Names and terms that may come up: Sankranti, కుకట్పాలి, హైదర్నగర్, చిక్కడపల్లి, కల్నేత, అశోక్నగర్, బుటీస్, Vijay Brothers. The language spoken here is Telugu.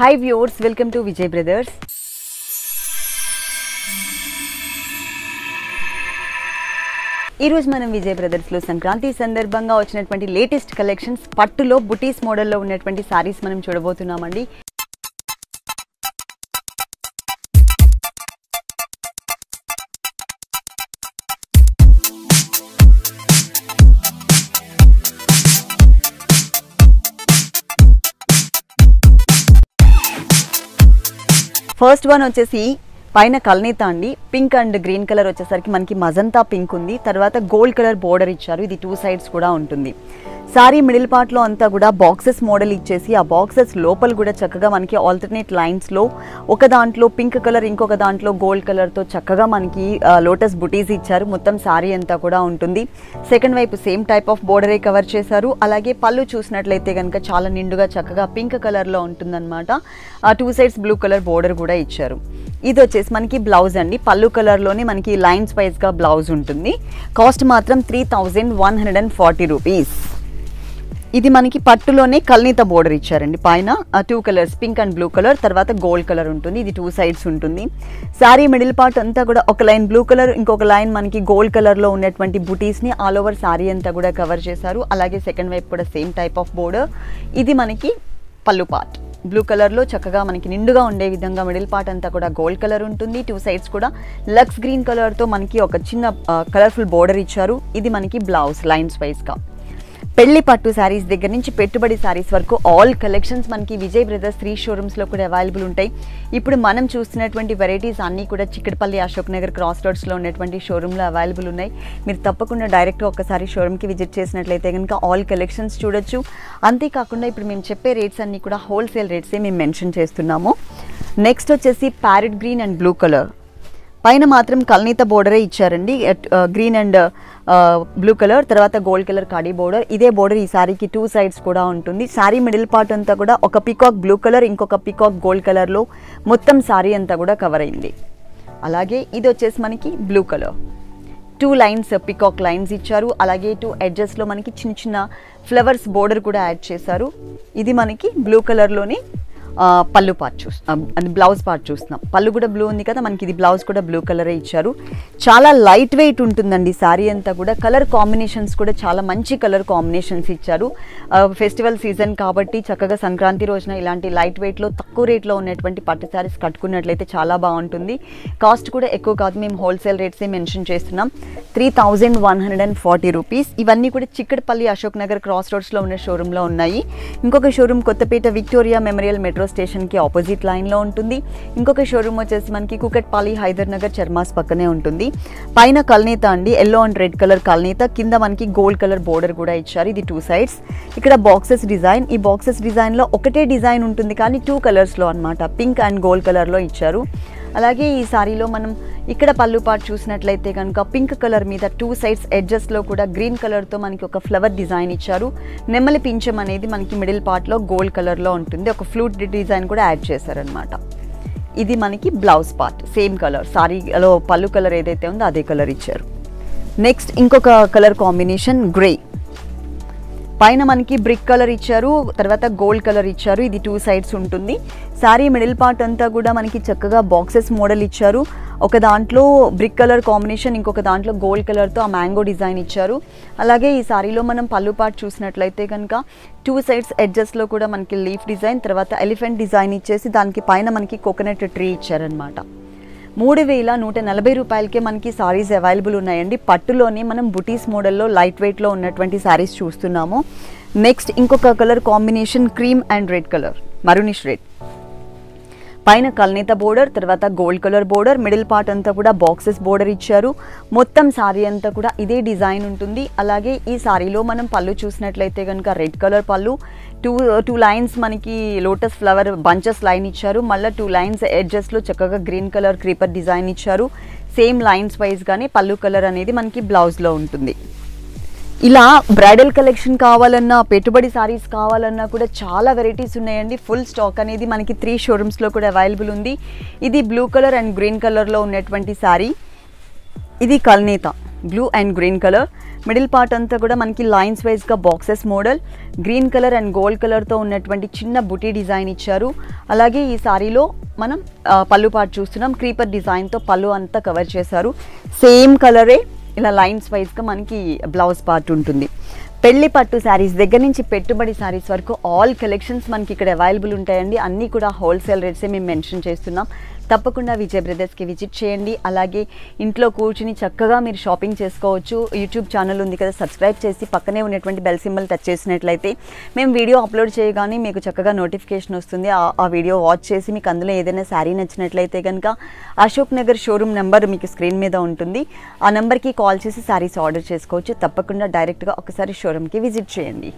Hi viewers, welcome to Vijay Brothers. ఈ రోజు మనం విజయ్ బ్రదర్స్ లో సంక్రాంతి సందర్భంగా వచ్చినటువంటి లేటెస్ట్ కలెక్షన్స్ పట్టులో బుటీస్ మోడల్ లో ఉన్నటువంటి సారీస్ మనం చూడబోతున్నామండి. ఫస్ట్ వన్ వచ్చేసి పైన కల్నేత అండి, పింక్ అండ్ గ్రీన్ కలర్ వచ్చేసరికి మనకి మజంతా పింక్ ఉంది, తర్వాత గోల్డ్ కలర్ బోర్డర్ ఇచ్చారు. ఇది టూ సైడ్స్ కూడా ఉంటుంది. సారీ మిడిల్ పార్ట్లో అంతా కూడా బాక్సెస్ మోడల్ ఇచ్చేసి ఆ బాక్సెస్ లోపల కూడా చక్కగా మనకి ఆల్టర్నేట్ లైన్స్లో ఒక దాంట్లో పింక్ కలర్, ఇంకొక దాంట్లో గోల్డ్ కలర్తో చక్కగా మనకి లోటస్ బుటీస్ ఇచ్చారు. మొత్తం సారీ అంతా కూడా ఉంటుంది. సెకండ్ వైపు సేమ్ టైప్ ఆఫ్ బోర్డరే కవర్ చేశారు. అలాగే పళ్ళు చూసినట్లయితే కనుక చాలా నిండుగా చక్కగా పింక్ కలర్లో ఉంటుందన్నమాట. ఆ two sides blue colour border కూడా ఇచ్చారు. ఇది వచ్చేసి మనకి బ్లౌజ్ అండి, పళ్ళు కలర్లోనే మనకి లైన్స్ వైజ్గా బ్లౌజ్ ఉంటుంది. కాస్ట్ మాత్రం 3140 రూపీస్. ఇది మనకి పట్టులోనే కల్నీత బోర్డర్ ఇచ్చారండి. పైన two colours pink and blue colour, తర్వాత గోల్డ్ కలర్ ఉంటుంది. ఇది టూ సైడ్స్ ఉంటుంది. శారీ మిడిల్ పార్ట్ అంతా కూడా ఒక లైన్ బ్లూ కలర్, ఇంకొక లైన్ మనకి గోల్డ్ కలర్లో ఉన్నటువంటి బుటీస్ని ఆల్ ఓవర్ శారీ అంతా కూడా కవర్ చేశారు. అలాగే సెకండ్ వైపు కూడా సేమ్ టైప్ ఆఫ్ బోర్డర్. ఇది మనకి పళ్ళు పార్ట్ బ్లూ కలర్లో చక్కగా మనకి నిండుగా ఉండే విధంగా మిడిల్ పార్ట్ అంతా కూడా గోల్డ్ కలర్ ఉంటుంది. టూ సైడ్స్ కూడా లక్స్ గ్రీన్ కలర్తో మనకి ఒక చిన్న కలర్ఫుల్ బోర్డర్ ఇచ్చారు. ఇది మనకి బ్లౌజ్ లైన్స్ వైజ్గా. పెళ్లి పట్టు శారీస్ దగ్గర నుంచి పెట్టుబడి శారీస్ వరకు ఆల్ కలెక్షన్స్ మనకి విజయ్ బ్రదర్స్ 3 షోరూమ్స్లో కూడా అవైలబుల్ ఉంటాయి. ఇప్పుడు మనం చూస్తున్నటువంటి వెరైటీస్ అన్నీ కూడా చిక్కడపల్లి అశోక్నగర్ క్రాస్ రోడ్స్లో ఉన్నటువంటి షోరూంలో అవైలబుల్ ఉన్నాయి. మీరు తప్పకుండా డైరెక్ట్గా ఒకసారి షోరూమ్కి విజిట్ చేసినట్లయితే కనుక ఆల్ కలెక్షన్స్ చూడొచ్చు. అంతేకాకుండా ఇప్పుడు మేము చెప్పే రేట్స్ అన్నీ కూడా హోల్సేల్ రేట్సే మేము మెన్షన్ చేస్తున్నాము. నెక్స్ట్ వచ్చేసి parrot green and blue colour, పైన మాత్రం కల్నీత బోర్డరే ఇచ్చారండి. గ్రీన్ అండ్ బ్లూ కలర్, తర్వాత గోల్డ్ కలర్ కాడీ బోర్డర్. ఇదే బోర్డర్ ఈ శారీకి టూ సైడ్స్ కూడా ఉంటుంది. శారీ మిడిల్ పార్ట్ అంతా కూడా ఒక పికాక్ బ్లూ కలర్, ఇంకొక పికాక్ గోల్డ్ కలర్లో మొత్తం శారీ అంతా కూడా కవర్ అయింది. అలాగే ఇది వచ్చేసి మనకి blue colour, two lines peacock lines ఇచ్చారు. అలాగే టూ ఎడ్జెస్లో మనకి చిన్న చిన్న ఫ్లవర్స్ బోర్డర్ కూడా యాడ్ చేశారు. ఇది మనకి బ్లూ కలర్లోని పళ్ళు పార్ట్ చూస్తాం, అది బ్లౌజ్ పార్ట్ చూస్తున్నాం. పళ్ళు కూడా బ్లూ ఉంది కదా మనకి, ఇది బ్లౌజ్ కూడా బ్లూ కలరే ఇచ్చారు. చాలా లైట్ వెయిట్ ఉంటుందండి శారీ అంతా కూడా. కలర్ కాంబినేషన్స్ కూడా చాలా మంచి కలర్ కాంబినేషన్స్ ఇచ్చారు. ఫెస్టివల్ సీజన్ కాబట్టి చక్కగా సంక్రాంతి రోజున ఇలాంటి లైట్ వెయిట్లో తక్కువ రేట్లో ఉన్నటువంటి పట్టు శారీస్ కట్టుకున్నట్లయితే చాలా బాగుంటుంది. కాస్ట్ కూడా ఎక్కువ కాదు, మేము హోల్సేల్ రేట్సే మెన్షన్ చేస్తున్నాం. 3140 రూపీస్. ఇవన్నీ కూడా చిక్కడపల్లి అశోక్ నగర్ క్రాస్ రోడ్స్లో ఉన్న షోరూంలో ఉన్నాయి. ఇంకొక showroom Kothapet Victoria memorial metro స్టేషన్కి ఆపోజిట్ లైన్లో ఉంటుంది. ఇంకొక షోరూమ్ వచ్చేసి మనకి కుకట్పాలి హైదర్నగర్ చర్మాస్ పక్కనే ఉంటుంది. పైన కల్నేత అండి, ఎల్లో అండ్ రెడ్ కలర్ కల్నేత, కింద మనకి గోల్డ్ కలర్ బోర్డర్ కూడా ఇచ్చారు. ఇది టూ సైడ్స్. ఇక్కడ బాక్సెస్ డిజైన్, ఈ బాక్సెస్ డిజైన్లో ఒకటే డిజైన్ ఉంటుంది కానీ టూ కలర్స్లో అనమాట, పింక్ అండ్ గోల్డ్ కలర్లో ఇచ్చారు. అలాగే ఈ సారీలో మనం ఇక్కడ పళ్ళు పార్ట్ చూసినట్లయితే కనుక పింక్ కలర్ మీద టూ సైడ్స్ ఎడ్జెస్లో కూడా గ్రీన్ కలర్తో మనకి ఒక ఫ్లవర్ డిజైన్ ఇచ్చారు. నెమలి పించం అనేది మనకి మిడిల్ పార్ట్లో గోల్డ్ కలర్లో ఉంటుంది. ఒక ఫ్లూట్ డిజైన్ కూడా యాడ్ చేశారనమాట. ఇది మనకి బ్లౌజ్ పార్ట్ సేమ్ కలర్, సారీలో పళ్ళు కలర్ ఏదైతే ఉందో అదే కలర్ ఇచ్చారు. నెక్స్ట్ ఇంకొక కలర్ కాంబినేషన్ గ్రే, పైన మనకి బ్రిక్ కలర్ ఇచ్చారు, తర్వాత గోల్డ్ కలర్ ఇచ్చారు. ఇది టూ సైడ్స్ ఉంటుంది. శారీ మిడిల్ పార్ట్ అంతా కూడా మనకి చక్కగా బాక్సెస్ మోడల్ ఇచ్చారు. ఒక దాంట్లో బ్రిక్ కలర్ కాంబినేషన్, ఇంకొక దాంట్లో గోల్డ్ కలర్తో ఆ మ్యాంగో డిజైన్ ఇచ్చారు. అలాగే ఈ శారీలో మనం పళ్ళు పార్ట్ చూసినట్లయితే కనుక టూ సైడ్స్ ఎడ్జెస్లో కూడా మనకి లీఫ్ డిజైన్, తర్వాత ఎలిఫెంట్ డిజైన్ ఇచ్చేసి దానికి పైన మనకి కోకోనట్ ట్రీ ఇచ్చారనమాట. 3140 రూపాయలకే మనకి శారీస్ అవైలబుల్ ఉన్నాయండి. పట్టులోనే మనం బుటీస్ మోడల్లో లైట్ వెయిట్లో ఉన్నటువంటి శారీస్ చూస్తున్నాము. నెక్స్ట్ ఇంకొక colour combination cream and red colour, maroonish red, పైన కల్నేత బోర్డర్, తర్వాత gold colour border, middle part అంతా కూడా బాక్సెస్ బోర్డర్ ఇచ్చారు. మొత్తం శారీ అంతా కూడా ఇదే డిజైన్ ఉంటుంది. అలాగే ఈ శారీలో మనం పళ్ళు చూసినట్లయితే కనుక రెడ్ కలర్ పళ్ళు, టూ లైన్స్ మనకి లోటస్ ఫ్లవర్ బంచెస్ లైన్ ఇచ్చారు. మళ్ళీ టూ లైన్స్ ఎడ్జెస్లో చక్కగా గ్రీన్ కలర్ క్రీపర్ డిజైన్ ఇచ్చారు. సేమ్ లైన్స్ వైజ్గానే పళ్ళు కలర్ అనేది మనకి బ్లౌజ్లో ఉంటుంది. ఇలా బ్రైడల్ కలెక్షన్ కావాలన్నా, పెట్టుబడి శారీస్ కావాలన్నా కూడా చాలా వెరైటీస్ ఉన్నాయండి. ఫుల్ స్టాక్ అనేది మనకి 3 షోరూమ్స్లో కూడా అవైలబుల్ ఉంది. ఇది బ్లూ కలర్ అండ్ గ్రీన్ కలర్లో ఉన్నటువంటి శారీ, ఇది కల్నేత blue and green color. Middle part anta kuda manaki lines wise ga boxes model, green color and gold color tho unnatuvanti chinna booty design icharu. Alage ee saree lo manam pallu part chustunnam, creeper design tho pallu anta cover chesaru. Same color e ila lines wise ga manaki blouse part untundi. Pelli pattu sarees దగ్గర నుంచి పెట్టుబడి sarees వరకు all collections మనకి ఇక్కడ available ఉంటాయండి. అన్నీ కూడా హోల్సేల్ రేట్స్ ఏ మేము మెన్షన్ చేస్తున్నాం. తప్పకుండా విజయ్ బ్రదర్స్ కి విజిట్ చేయండి. అలాగే ఇంట్లో కూర్చుని చక్కగా మీరు షాపింగ్ చేసుకోవచ్చు. YouTube ఛానల్ ఉంది కదా, సబ్స్క్రైబ్ చేసి పక్కనే ఉన్నటువంటి బెల్ సింబల్ టచ్ చేసినట్లయితే మేము వీడియో అప్లోడ్ చేయగానే మీకు చక్కగా నోటిఫికేషన్ వస్తుంది. ఆ వీడియో వాచ్ చేసి మీకు అందులో ఏదైనా సారీ నచ్చినట్లయితే గనుక అశోక్ నగర్ షోరూమ్ నంబర్ మీకు స్క్రీన్ మీద ఉంటుంది. ఆ నంబర్ కి కాల్ చేసి సారీస్ ఆర్డర్ చేసుకోవచ్చు. తప్పకుండా డైరెక్ట్ గా ఒకసారి షోరూమ్ కి విజిట్ చేయండి.